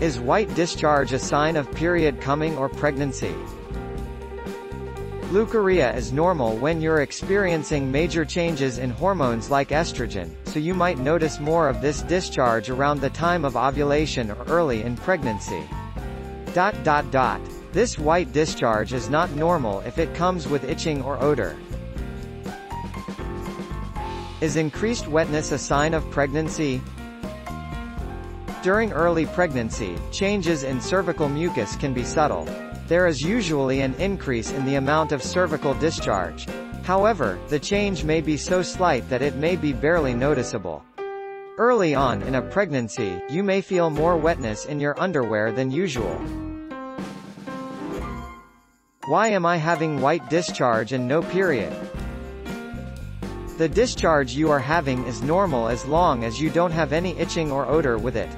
Is white discharge a sign of period coming or pregnancy? Leukorrhea is normal when you're experiencing major changes in hormones like estrogen, so you might notice more of this discharge around the time of ovulation or early in pregnancy. This white discharge is not normal if it comes with itching or odor. Is increased wetness a sign of pregnancy? During early pregnancy, changes in cervical mucus can be subtle. There is usually an increase in the amount of cervical discharge. However, the change may be so slight that it may be barely noticeable. Early on in a pregnancy, you may feel more wetness in your underwear than usual. Why am I having white discharge and no period? The discharge you are having is normal as long as you don't have any itching or odor with it.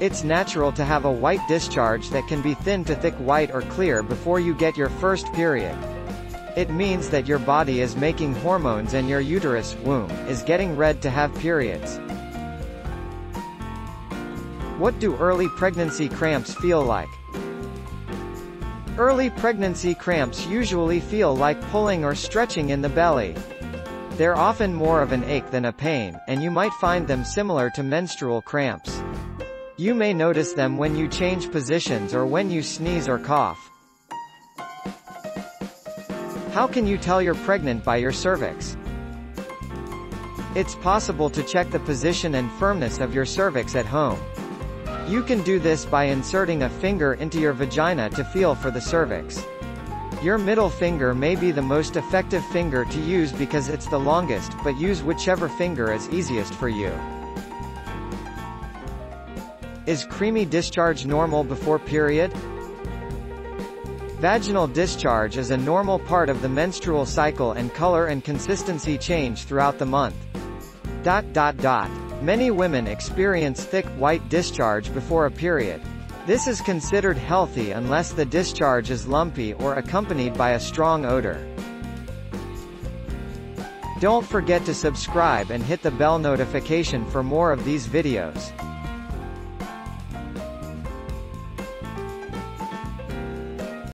It's natural to have a white discharge that can be thin to thick white or clear before you get your first period. It means that your body is making hormones and your uterus womb is getting red to have periods. What do early pregnancy cramps feel like? Early pregnancy cramps usually feel like pulling or stretching in the belly. They're often more of an ache than a pain, and you might find them similar to menstrual cramps. You may notice them when you change positions or when you sneeze or cough. How can you tell you're pregnant by your cervix? It's possible to check the position and firmness of your cervix at home. You can do this by inserting a finger into your vagina to feel for the cervix. Your middle finger may be the most effective finger to use because it's the longest, but use whichever finger is easiest for you. Is creamy discharge normal before period? Vaginal discharge is a normal part of the menstrual cycle, and color and consistency change throughout the month. Many women experience thick white discharge before a period. This is considered healthy unless the discharge is lumpy or accompanied by a strong odor. Don't forget to subscribe and hit the bell notification for more of these videos.